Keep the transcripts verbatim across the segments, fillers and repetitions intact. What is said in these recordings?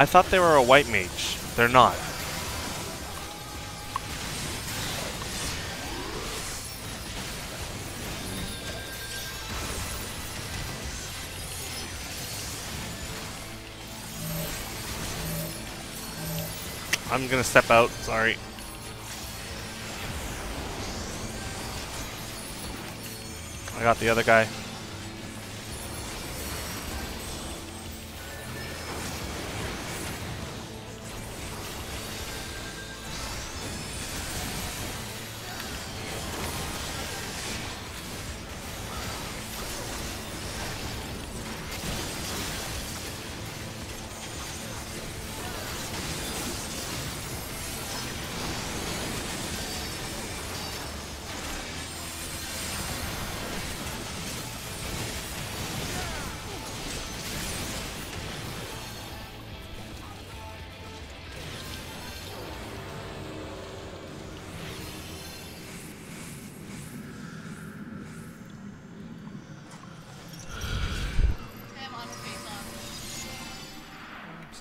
I thought they were a white mage. They're not. I'm gonna step out, sorry. I got the other guy.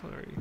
sorry.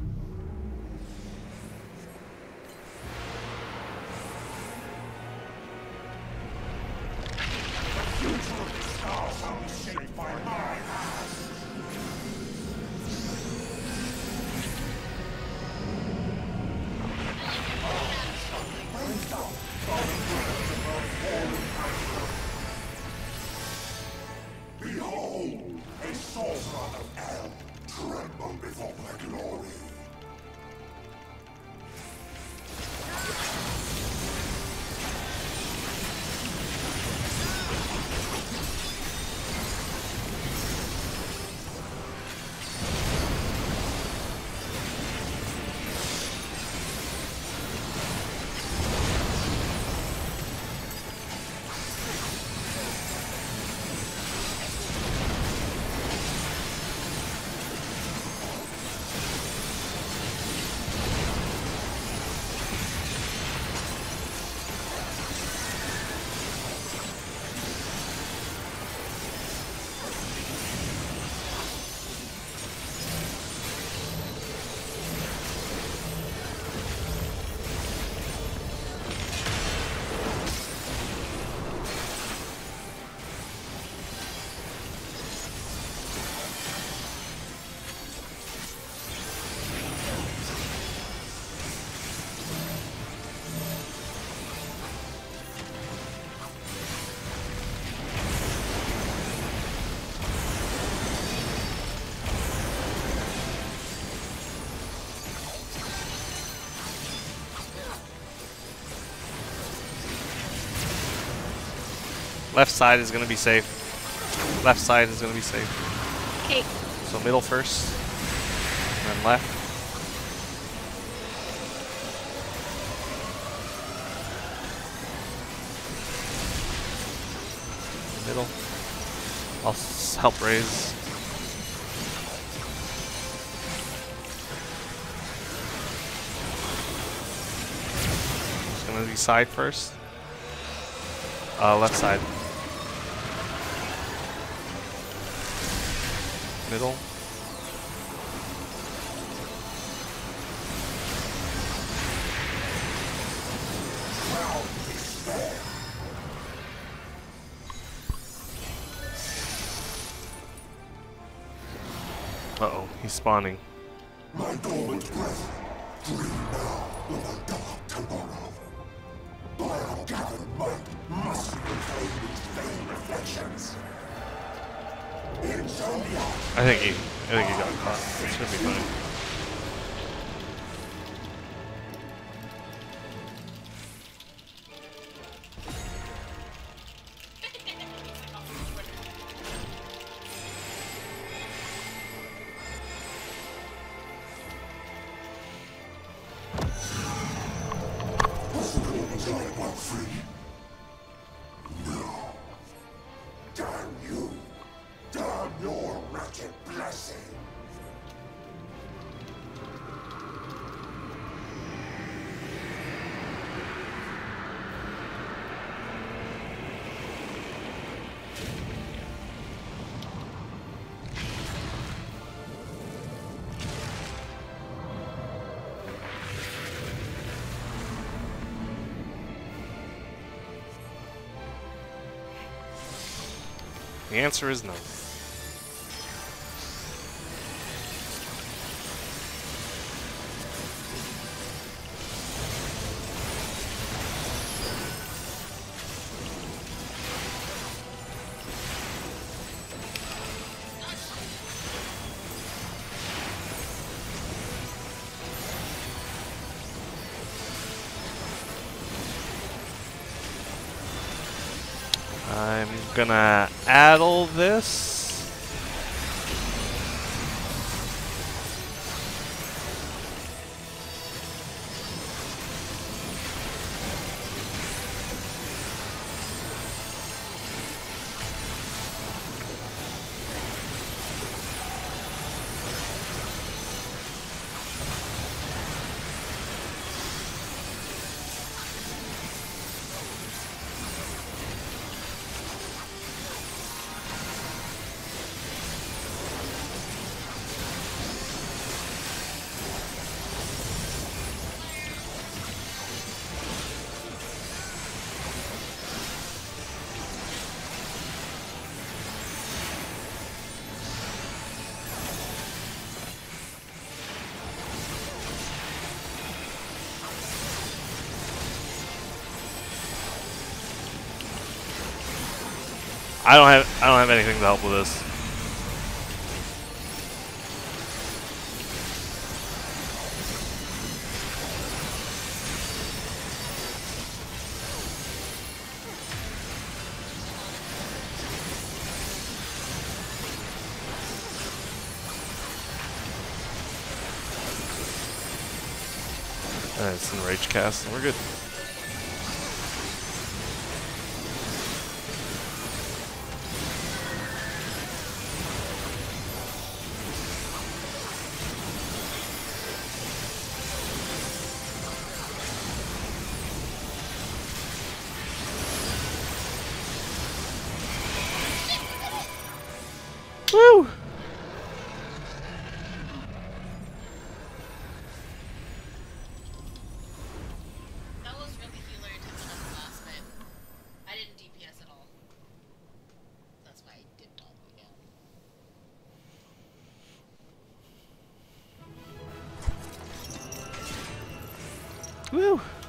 Left side is going to be safe. Left side is going to be safe. Okay. So middle first, and then left. Middle. I'll help raise. It's going to be side first. Uh, left side. Middle. Uh-oh, he's spawning. My golden breath. Dream now, will I die tomorrow? But I have gathered might, must reclaim these vain reflections. I think he, I think he got caught. It should be fine. No. Damn you. Your wretched blessing. The answer is no. I'm gonna addle this. I don't have I don't have anything to help with this. And it's in Rage Cast, and we're good. Woo! Woo!